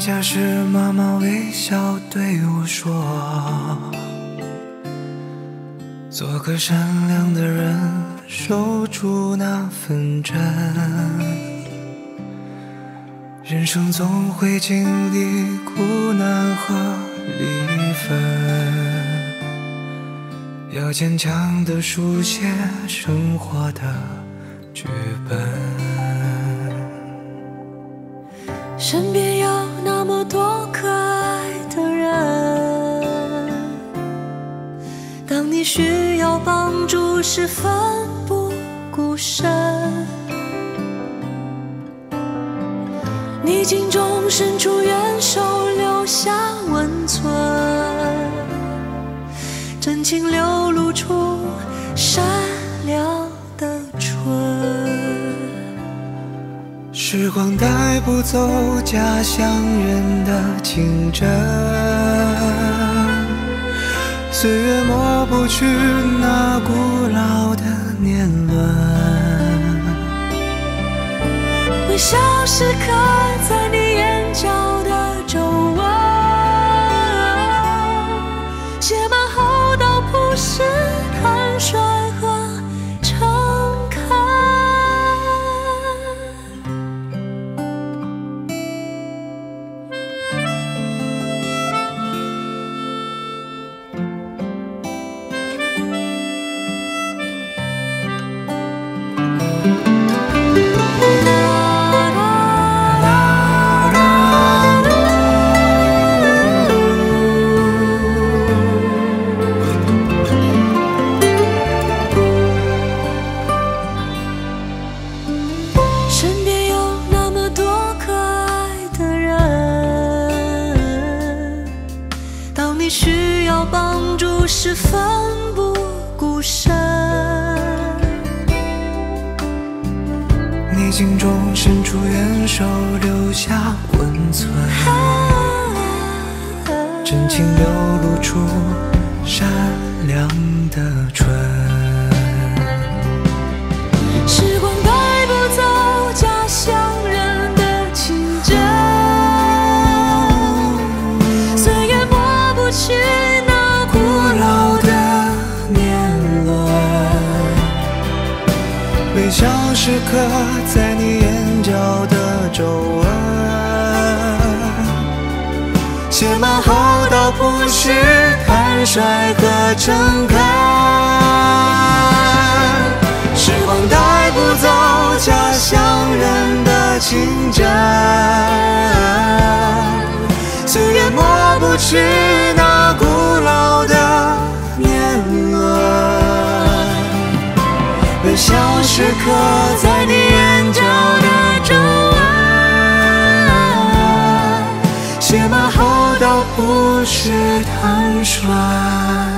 回家时，妈妈微笑对我说：“做个善良的人，守住那份真。人生总会经历苦难和离分，要坚强地书写生活的剧本。”身边有那么多可爱的人，当你需要帮助时奋不顾身，逆境中伸出援手，留下温存，真情流露出善良的唇。时光带不走家乡人的情真，岁月抹不去那古老的年轮。微笑时刻在你眼角的皱纹，写满厚道朴实坦率和是奋不顾身，逆境中伸出援手，留下温存，真情流露出善良的唇。时光带不走家乡人的情真，岁月抹不去微笑时刻在你眼角的皱纹，写满厚道朴实坦率和诚恳。时光带不走家乡人的情真，岁月抹不去那古老的年轮。微笑时刻在你眼角的皱纹，写满厚道朴实坦率。